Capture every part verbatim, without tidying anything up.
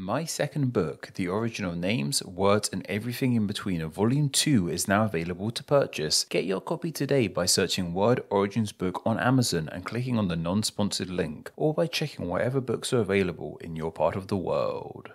My second book, The Original Names, Words and Everything in Between of Volume two is now available to purchase. Get your copy today by searching Word Origins Book on Amazon and clicking on the non-sponsored link, or by checking whatever books are available in your part of the world.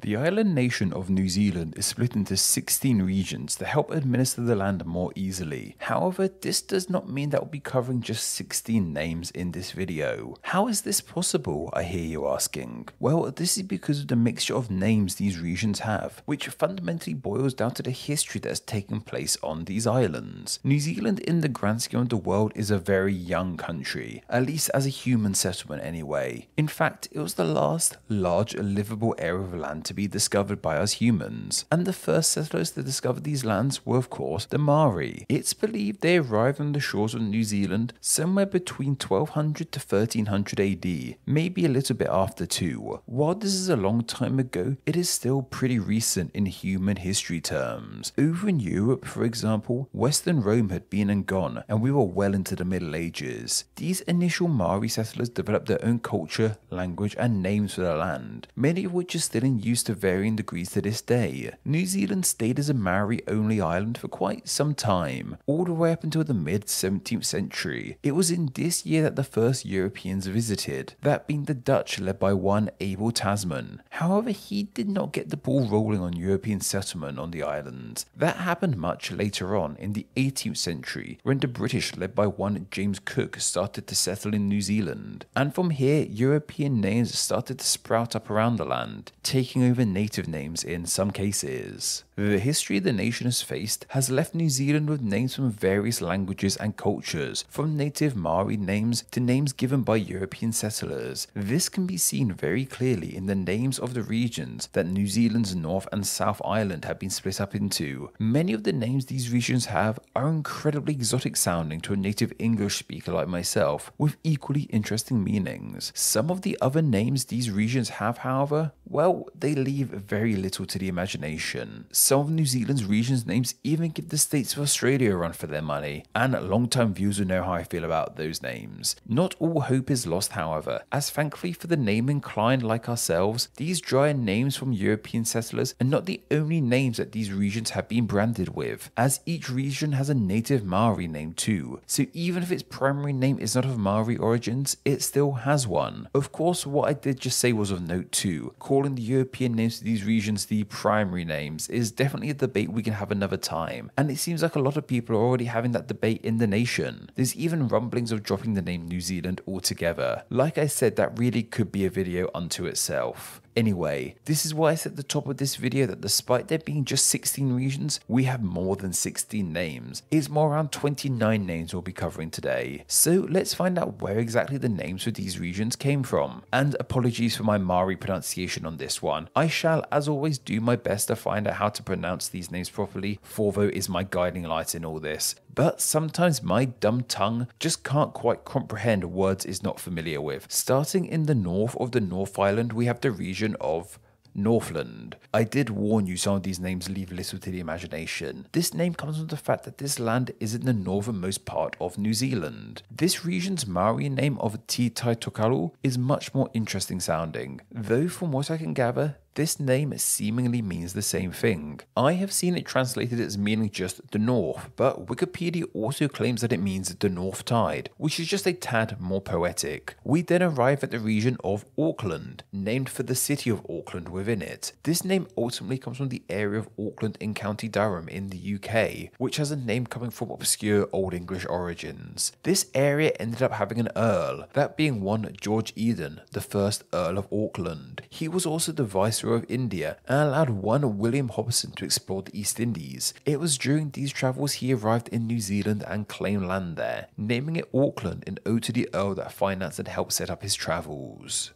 The island nation of New Zealand is split into sixteen regions to help administer the land more easily. However, this does not mean that we'll be covering just sixteen names in this video. How is this possible, I hear you asking? Well, this is because of the mixture of names these regions have, which fundamentally boils down to the history that has taken place on these islands. New Zealand, in the grand scheme of the world, is a very young country, at least as a human settlement anyway. In fact, it was the last large livable area of land to to be discovered by us humans, and the first settlers to discover these lands were of course the Maori. It's believed they arrived on the shores of New Zealand somewhere between twelve hundred to thirteen hundred A D, maybe a little bit after too. While this is a long time ago, it is still pretty recent in human history terms. Over in Europe, for example, Western Rome had been and gone, and we were well into the Middle Ages. These initial Maori settlers developed their own culture, language and names for the land, many of which are still in use to varying degrees to this day. New Zealand stayed as a Maori-only island for quite some time, all the way up until the mid seventeenth century. It was in this year that the first Europeans visited, that being the Dutch led by one Abel Tasman. However, he did not get the ball rolling on European settlement on the island. That happened much later on in the eighteenth century, when the British led by one James Cook started to settle in New Zealand. And from here, European names started to sprout up around the land, taking over native names in some cases. The history the nation has faced has left New Zealand with names from various languages and cultures, from native Maori names to names given by European settlers. This can be seen very clearly in the names of the regions that New Zealand's North and South Island have been split up into. Many of the names these regions have are incredibly exotic sounding to a native English speaker like myself, with equally interesting meanings. Some of the other names these regions have, however, well, they leave very little to the imagination. Some of New Zealand's regions' names even give the states of Australia a run for their money, and long-time viewers will know how I feel about those names. Not all hope is lost, however, as thankfully for the name-inclined like ourselves, these drier names from European settlers are not the only names that these regions have been branded with, as each region has a native Maori name too, so even if its primary name is not of Maori origins, it still has one. Of course, what I did just say was of note too, calling the European European names to these regions the primary names is definitely a debate we can have another time, and it seems like a lot of people are already having that debate in the nation. There's even rumblings of dropping the name New Zealand altogether. Like I said, that really could be a video unto itself. Anyway, this is why I said at the top of this video that despite there being just sixteen regions, we have more than sixteen names. It's more around twenty-nine names we'll be covering today. So let's find out where exactly the names for these regions came from. And apologies for my Maori pronunciation on this one. I shall, as always, do my best to find out how to pronounce these names properly. Forvo is my guiding light in all this. But sometimes my dumb tongue just can't quite comprehend words it's not familiar with. Starting in the north of the North Island, we have the region of Northland. I did warn you some of these names leave little to the imagination. This name comes from the fact that this land is in the northernmost part of New Zealand. This region's Maori name of Te Tai Tokerau is much more interesting sounding, though from what I can gather, this name seemingly means the same thing. I have seen it translated as meaning just the north, but Wikipedia also claims that it means the north tide, which is just a tad more poetic. We then arrive at the region of Auckland, named for the city of Auckland within it. This name ultimately comes from the area of Auckland in County Durham in the U K, which has a name coming from obscure Old English origins. This area ended up having an earl, that being one George Eden, the first Earl of Auckland. He was also the viceroy of India and allowed one William Hobson to explore the East Indies. It was during these travels he arrived in New Zealand and claimed land there, naming it Auckland in ode to the Earl that financed and helped set up his travels.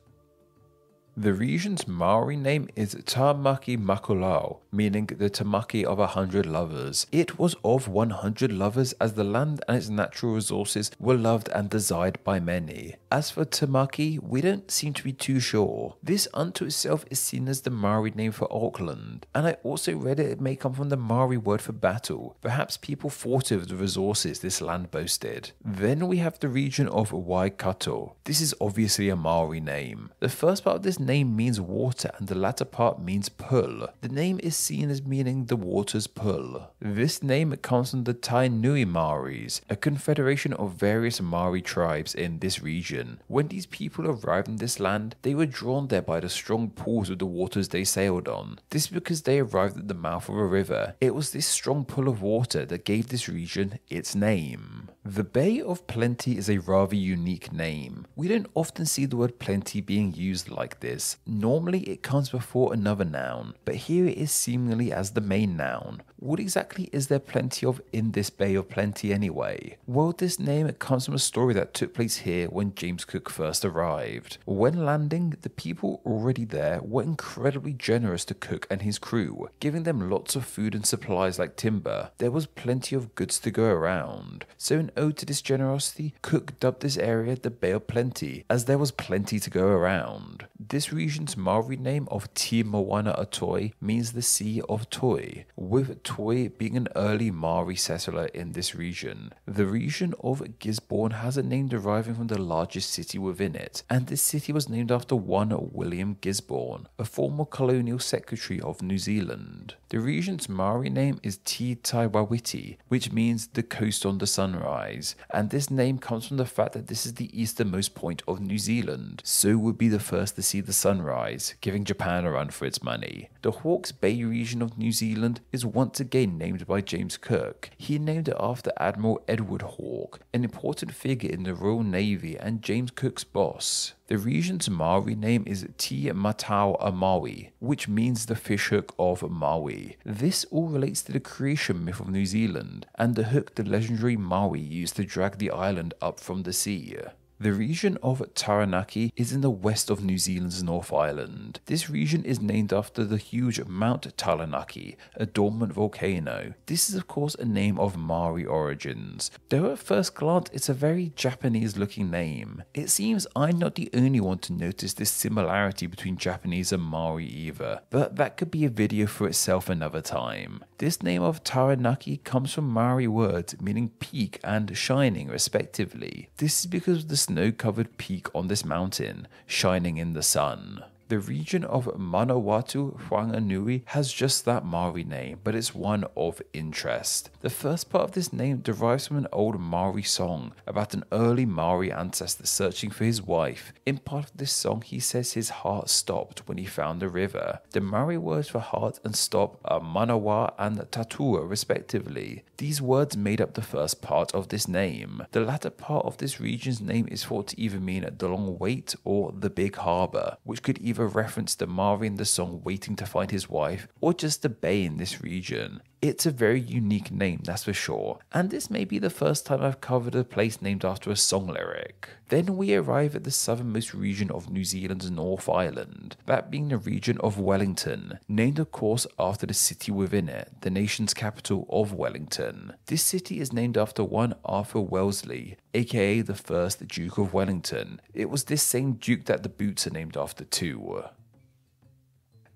The region's Maori name is Tamaki Makaurau, meaning the Tamaki of a hundred lovers. It was of one hundred lovers as the land and its natural resources were loved and desired by many. As for Tamaki, we don't seem to be too sure. This unto itself is seen as the Maori name for Auckland, and I also read it, it may come from the Maori word for battle. Perhaps people thought of the resources this land boasted. Then we have the region of Waikato. This is obviously a Maori name. The first part of this name means water and the latter part means pearl. The name is seen as meaning the water's pearl. This name comes from the Tai Nui Māoris, a confederation of various Maori tribes in this region. When these people arrived in this land, they were drawn there by the strong pools of the waters they sailed on. This is because they arrived at the mouth of a river. It was this strong pull of water that gave this region its name. The Bay of Plenty is a rather unique name. We don't often see the word plenty being used like this. Normally it comes before another noun, but here it is seemingly as the main noun. What exactly is there plenty of in this Bay of Plenty anyway? Well, this name comes from a story that took place here when James Cook first arrived. When landing, the people already there were incredibly generous to Cook and his crew, giving them lots of food and supplies like timber. There was plenty of goods to go around. So in ode to this generosity, Cook dubbed this area the Bay of Plenty, as there was plenty to go around. This region's Maori name of Te Moana a Toi means the Sea of Toi, with Toi being an early Maori settler in this region. The region of Gisborne has a name deriving from the largest city within it, and this city was named after one William Gisborne, a former colonial secretary of New Zealand. The region's Maori name is Te Tai Wawiti, which means the coast on the sunrise, and this name comes from the fact that this is the easternmost point of New Zealand, so would be the first to see the sunrise, giving Japan a run for its money. The Hawke's Bay region of New Zealand is once again named by James Cook. He named it after Admiral Edward Hawke, an important figure in the Royal Navy and James Cook's boss. The region's Maori name is Te Matau-a-Māui, which means the fish hook of Maui. This all relates to the creation myth of New Zealand and the hook the legendary Maui used to drag the island up from the sea. The region of Taranaki is in the west of New Zealand's North Island. This region is named after the huge Mount Taranaki, a dormant volcano. This is of course a name of Maori origins, though at first glance it's a very Japanese looking name. It seems I'm not the only one to notice this similarity between Japanese and Maori either, but that could be a video for itself another time. This name of Taranaki comes from Maori words meaning peak and shining respectively. This is because of the snow-covered peak on this mountain, shining in the sun. The region of Manawatū Whanganui has just that Maori name, but it's one of interest. The first part of this name derives from an old Maori song about an early Maori ancestor searching for his wife. In part of this song, he says his heart stopped when he found the river. The Maori words for heart and stop are manawa and tatua respectively. These words made up the first part of this name. The latter part of this region's name is thought to either mean the long wait or the big harbour, which could even reference the Maori in the song waiting to find his wife, or just the bay in this region. It's a very unique name, that's for sure, and this may be the first time I've covered a place named after a song lyric. Then we arrive at the southernmost region of New Zealand's North Island, that being the region of Wellington, named of course after the city within it, the nation's capital of Wellington. This city is named after one Arthur Wellesley, aka the first Duke of Wellington. It was this same Duke that the boots are named after too.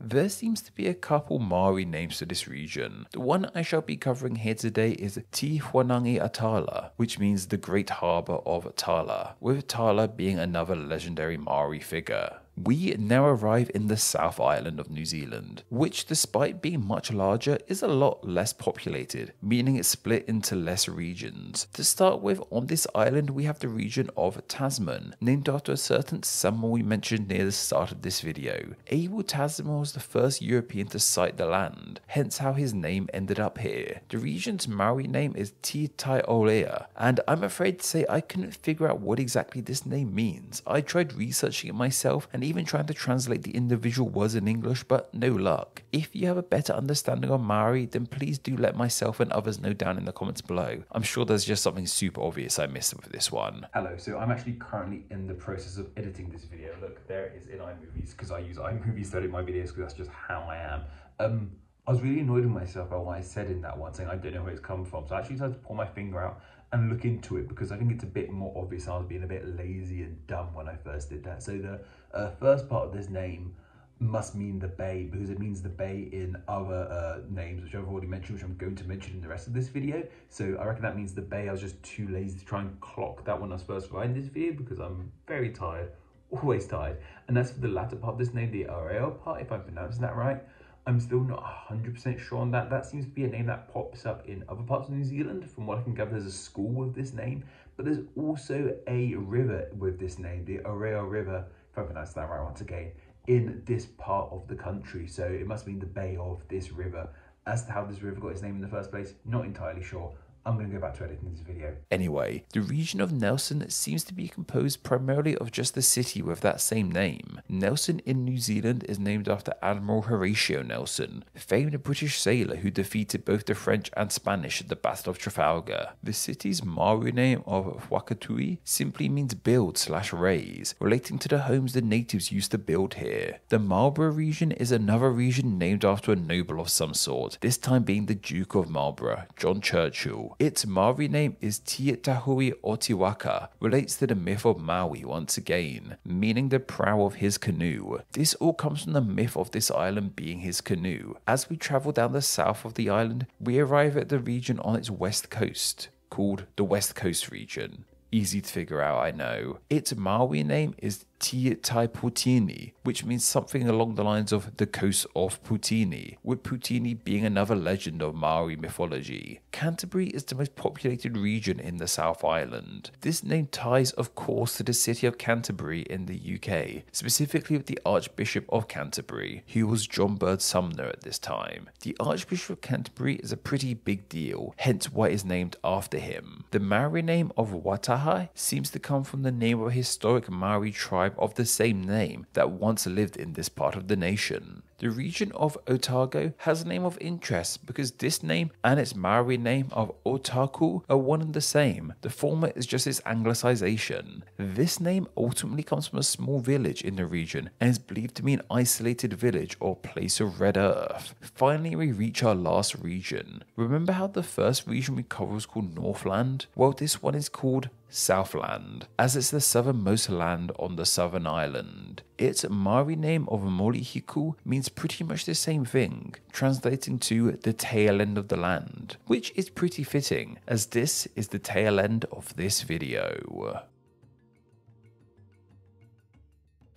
There seems to be a couple Maori names to this region. The one I shall be covering here today is Te Whanganui-a-Tara, which means the Great Harbour of Tara, with Tara being another legendary Maori figure. We now arrive in the South Island of New Zealand, which despite being much larger is a lot less populated, meaning it's split into less regions. To start with, on this island we have the region of Tasman, named after a certain someone we mentioned near the start of this video. Abel Tasman was the first European to sight the land, hence how his name ended up here. The region's Maori name is Te Tai Olea, and I'm afraid to say I couldn't figure out what exactly this name means. I tried researching it myself and even trying to translate the individual words in English, but no luck. If you have a better understanding on Maori, then please do let myself and others know down in the comments below. I'm sure there's just something super obvious I missed with this one. Hello, so I'm actually currently in the process of editing this video. Look, there it is in iMovies, because I use iMovies to edit my videos, because that's just how I am. Um, I was really annoyed with myself about what I said in that one, saying I don't know where it's come from, so I actually decided to pull my finger out and look into it, because I think it's a bit more obvious. I was being a bit lazy and dumb when I first did that. So the uh, first part of this name must mean the bay, because it means the bay in other uh, names, which I've already mentioned, which I'm going to mention in the rest of this video. So I reckon that means the bay. I was just too lazy to try and clock that when I was first writing this video, because I'm very tired, always tired. And as for the latter part of this name, the Areo part, if I'm pronouncing that right, I'm still not one hundred percent sure on that. That seems to be a name that pops up in other parts of New Zealand. From what I can gather, there's a school with this name, but there's also a river with this name, the Areo River, if I pronounce that right once again, in this part of the country. So it must mean the bay of this river. As to how this river got its name in the first place, not entirely sure. I'm going to go back to editing this video. Anyway, the region of Nelson seems to be composed primarily of just the city with that same name. Nelson in New Zealand is named after Admiral Horatio Nelson, a famed British sailor who defeated both the French and Spanish at the Battle of Trafalgar. The city's Maori name of Whakatui simply means build slash raise, relating to the homes the natives used to build here. The Marlborough region is another region named after a noble of some sort, this time being the Duke of Marlborough, John Churchill. Its Maori name is Te Tahui o Tiwaka, relates to the myth of Maui once again, meaning the prow of his canoe. This all comes from the myth of this island being his canoe. As we travel down the south of the island, we arrive at the region on its west coast, called the West Coast region. Easy to figure out, I know. Its Maori name is Te Tai Putini, which means something along the lines of the coast of Putini, with Putini being another legend of Maori mythology. Canterbury is the most populated region in the South Island. This name ties, of course, to the city of Canterbury in the U K, specifically with the Archbishop of Canterbury, who was John Bird Sumner at this time. The Archbishop of Canterbury is a pretty big deal, hence why it is named after him. The Maori name of Watahi seems to come from the name of a historic Maori tribe of the same name that once lived in this part of the nation. The region of Otago has a name of interest because this name and its Maori name of Otaku are one and the same. The former is just its anglicisation. This name ultimately comes from a small village in the region and is believed to be an isolated village or place of red earth. Finally, we reach our last region. Remember how the first region we covered was called Northland? Well, this one is called Southland, as it's the southernmost land on the southern island. Its Maori name of Morihiku means pretty much the same thing, translating to the tail end of the land, which is pretty fitting, as this is the tail end of this video.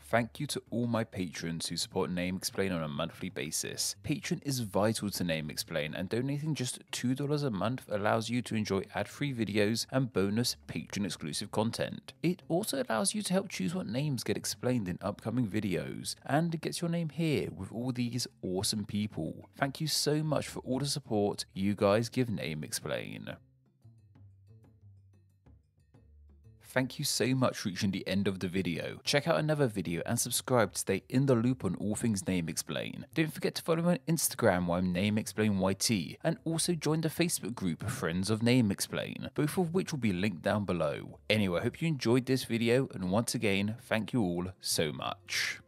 Thank you to all my patrons who support Name Explain on a monthly basis. Patreon is vital to Name Explain, and donating just two dollars a month allows you to enjoy ad-free videos and bonus Patreon-exclusive content. It also allows you to help choose what names get explained in upcoming videos, and gets your name here with all these awesome people. Thank you so much for all the support you guys give Name Explain. Thank you so much for reaching the end of the video. Check out another video and subscribe to stay in the loop on all things Name Explain. Don't forget to follow me on Instagram where I'm Name Explain Y T, and also join the Facebook group Friends of Name Explain, both of which will be linked down below. Anyway, I hope you enjoyed this video, and once again, thank you all so much.